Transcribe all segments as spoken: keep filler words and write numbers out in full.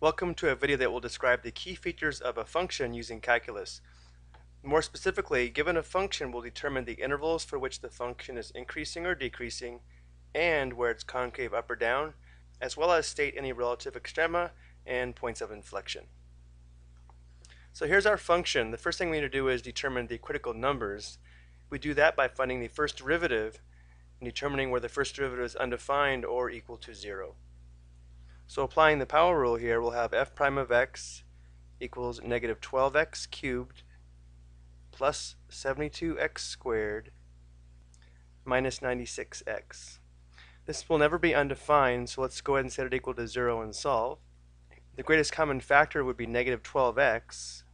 Welcome to a video that will describe the key features of a function using calculus. More specifically, given a function will determine the intervals for which the function is increasing or decreasing, and where it's concave up or down, as well as state any relative extrema and points of inflection. So here's our function. The first thing we need to do is determine the critical numbers. We do that by finding the first derivative and determining where the first derivative is undefined or equal to zero. So applying the power rule here, we'll have f prime of x equals negative twelve x cubed plus seventy-two x squared minus ninety-six x. This will never be undefined, so let's go ahead and set it equal to zero and solve. The greatest common factor would be negative twelve x,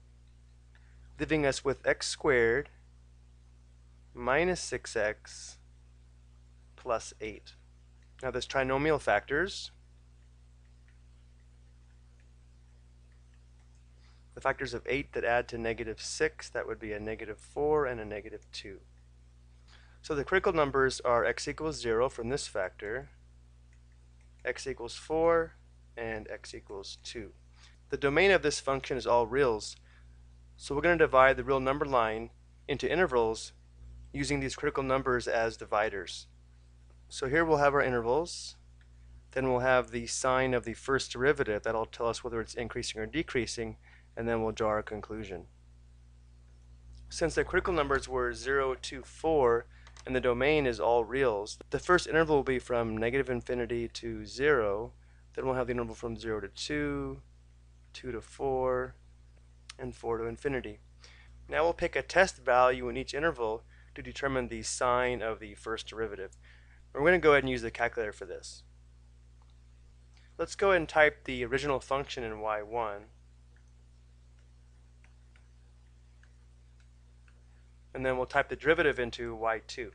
leaving us with x squared minus six x plus eight. Now this trinomial factors. The factors of eight that add to negative six, that would be a negative four and a negative two. So the critical numbers are x equals zero from this factor, x equals four, and x equals two. The domain of this function is all reals, so we're going to divide the real number line into intervals using these critical numbers as dividers. So here we'll have our intervals. Then we'll have the sign of the first derivative. That'll tell us whether it's increasing or decreasing, and then we'll draw our conclusion. Since the critical numbers were zero to four and the domain is all reals, the first interval will be from negative infinity to zero, then we'll have the interval from zero to two, two to four, and four to infinity. Now we'll pick a test value in each interval to determine the sign of the first derivative. We're going to go ahead and use the calculator for this. Let's go ahead and type the original function in y one. And then we'll type the derivative into y two.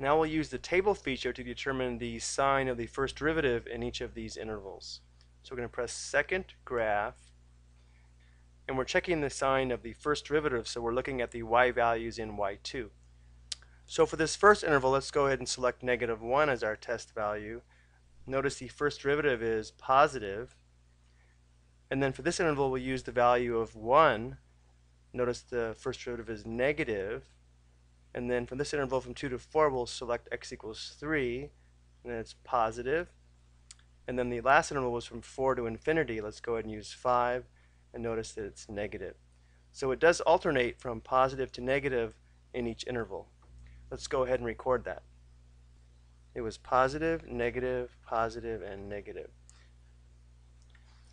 Now we'll use the table feature to determine the sign of the first derivative in each of these intervals. So we're going to press second graph, and we're checking the sign of the first derivative, so we're looking at the y values in y two. So for this first interval, let's go ahead and select negative one as our test value. Notice the first derivative is positive. And then for this interval, we'll use the value of one. Notice the first derivative is negative. And then from this interval from two to four, we'll select x equals three, and then it's positive. And then the last interval was from four to infinity. Let's go ahead and use five, and notice that it's negative. So it does alternate from positive to negative in each interval. Let's go ahead and record that. It was positive, negative, positive, and negative.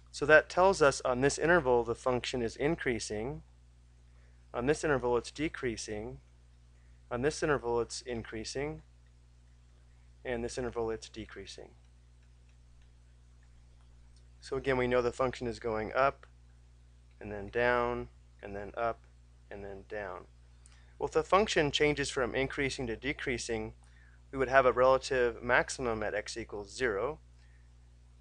So that tells us on this interval the function is increasing, on this interval it's decreasing, on this interval it's increasing, and this interval it's decreasing. So again, we know the function is going up, and then down, and then up, and then down. Well, if the function changes from increasing to decreasing, we would have a relative maximum at x equals zero.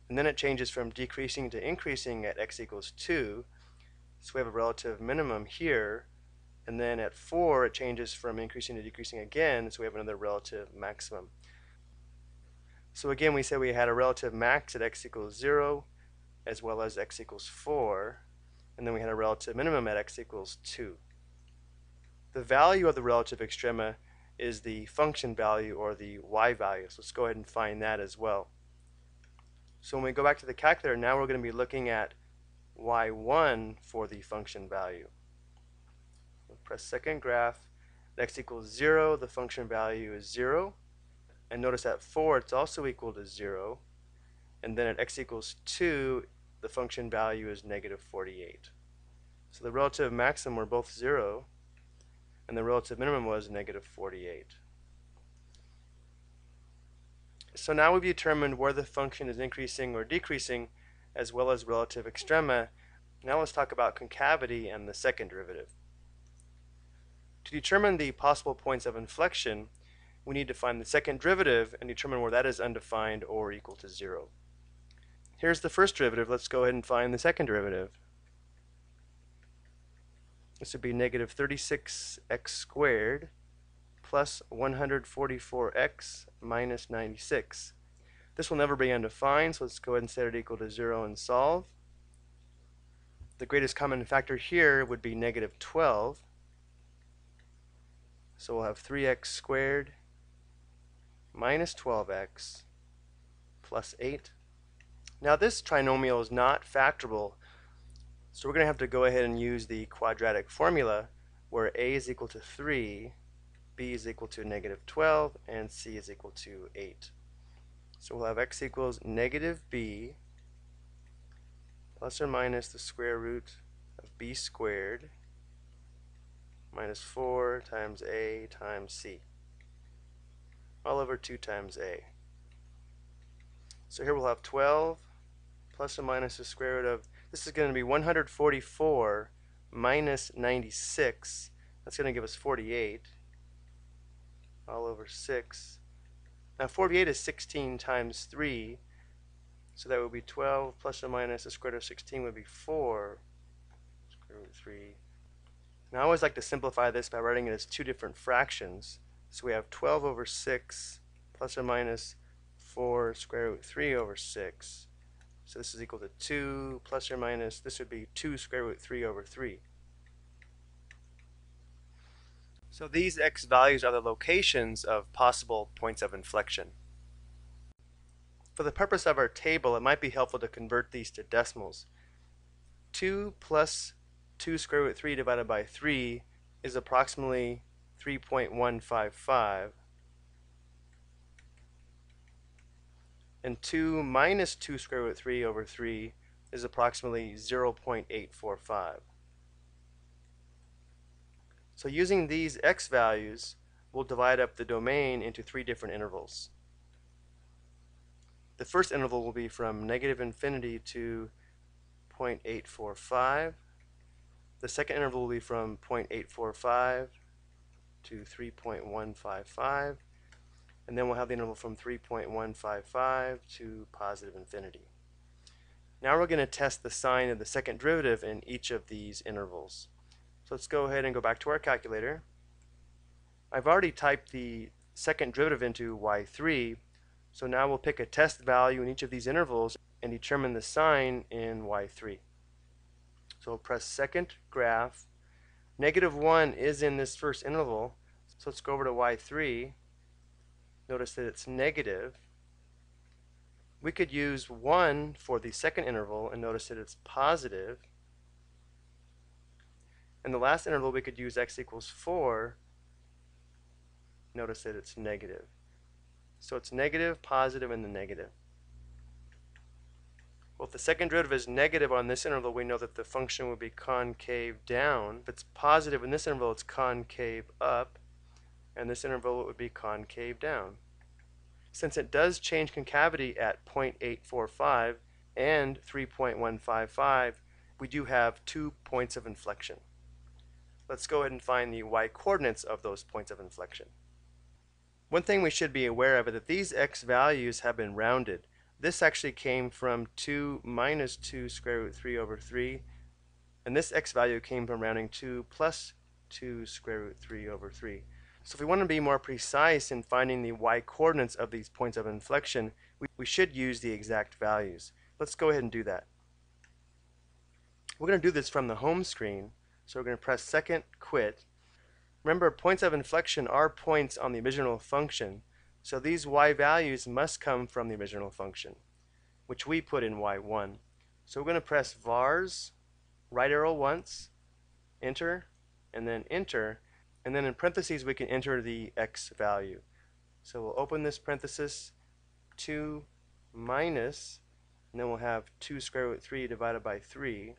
And then it changes from decreasing to increasing at x equals two, so we have a relative minimum here. And then at four, it changes from increasing to decreasing again, so we have another relative maximum. So again, we said we had a relative max at x equals zero, as well as x equals four, and then we had a relative minimum at x equals two. The value of the relative extrema is the function value, or the y value, so let's go ahead and find that as well. So when we go back to the calculator, now we're going to be looking at y one for the function value. We'll press second graph, x equals zero, the function value is zero. And notice at four, it's also equal to zero. And then at x equals two, the function value is negative forty-eight. So the relative maximum were both zero, and the relative minimum was negative forty-eight. So now we've determined where the function is increasing or decreasing, as well as relative extrema. Now let's talk about concavity and the second derivative. To determine the possible points of inflection, we need to find the second derivative and determine where that is undefined or equal to zero. Here's the first derivative. Let's go ahead and find the second derivative. This would be negative thirty-six x squared plus one hundred forty-four x minus ninety-six. This will never be undefined, so let's go ahead and set it equal to zero and solve. The greatest common factor here would be negative twelve. So we'll have three x squared minus twelve x plus eight. Now this trinomial is not factorable, so we're going to have to go ahead and use the quadratic formula where a is equal to three, b is equal to negative twelve, and c is equal to eight. So we'll have x equals negative b plus or minus the square root of b squared minus four times a times c, all over two times a. So here we'll have twelve plus or minus the square root of, this is going to be one hundred forty-four minus ninety-six, that's going to give us forty-eight, all over six. Now forty-eight is sixteen times three, so that would be twelve plus or minus the square root of sixteen would be four, square root of three. Now I always like to simplify this by writing it as two different fractions. So we have twelve over six plus or minus four square root three over six. So this is equal to two plus or minus, this would be two square root three over three. So these x values are the locations of possible points of inflection. For the purpose of our table, it might be helpful to convert these to decimals. two plus two square root three divided by three is approximately three point one five five. And two minus two square root three over three is approximately zero point eight four five. So using these x values, we'll divide up the domain into three different intervals. The first interval will be from negative infinity to zero point eight four five. The second interval will be from zero point eight four five to three point one five five. And then we'll have the interval from three point one five five to positive infinity. Now we're going to test the sign of the second derivative in each of these intervals. So let's go ahead and go back to our calculator. I've already typed the second derivative into y three, so now we'll pick a test value in each of these intervals and determine the sign in y three. So we'll press second graph. Negative one is in this first interval, so let's go over to y three. Notice that it's negative. We could use one for the second interval and notice that it's positive. In the last interval we could use x equals four. Notice that it's negative. So it's negative, positive, and the negative. Well, if the second derivative is negative on this interval, we know that the function would be concave down. If it's positive in this interval, it's concave up. And this interval it would be concave down. Since it does change concavity at zero point eight four five and three point one five five, we do have two points of inflection. Let's go ahead and find the y-coordinates of those points of inflection. One thing we should be aware of is that these x values have been rounded. This actually came from two minus two square root three over three, and this x value came from rounding two plus two square root three over three. So if we want to be more precise in finding the y-coordinates of these points of inflection, we, we should use the exact values. Let's go ahead and do that. We're going to do this from the home screen, so we're going to press second, quit. Remember, points of inflection are points on the original function, so these y values must come from the original function, which we put in y one. So we're going to press vars, right arrow once, enter, and then enter. And then in parentheses we can enter the x value. So we'll open this parenthesis, two minus, and then we'll have two square root three divided by three.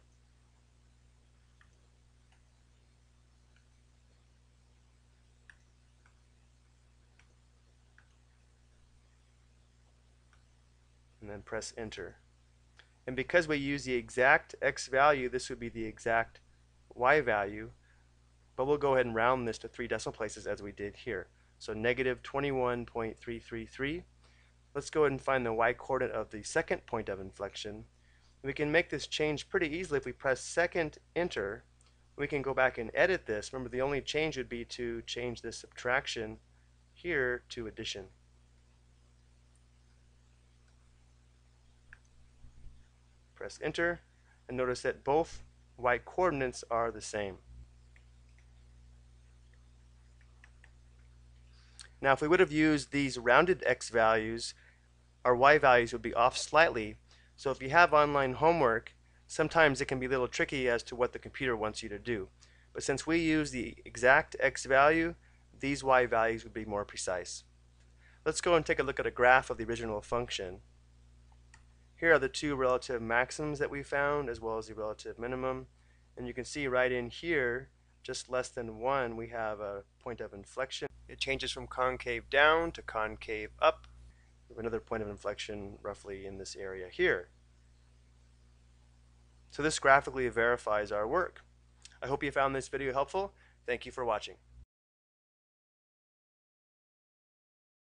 And then press enter. And because we use the exact x value, this would be the exact y value. But we'll go ahead and round this to three decimal places as we did here. So negative twenty-one point three three three. Let's go ahead and find the y-coordinate of the second point of inflection. We can make this change pretty easily if we press second, enter, we can go back and edit this. Remember, the only change would be to change this subtraction here to addition. Press enter, and notice that both y coordinates are the same. Now, if we would have used these rounded x values, our y values would be off slightly. So if you have online homework, sometimes it can be a little tricky as to what the computer wants you to do. But since we use the exact x value, these y values would be more precise. Let's go and take a look at a graph of the original function. Here are the two relative maximums that we found, as well as the relative minimum. And you can see right in here, just less than one, we have a point of inflection. It changes from concave down to concave up. We have another point of inflection roughly in this area here. So this graphically verifies our work. I hope you found this video helpful. Thank you for watching.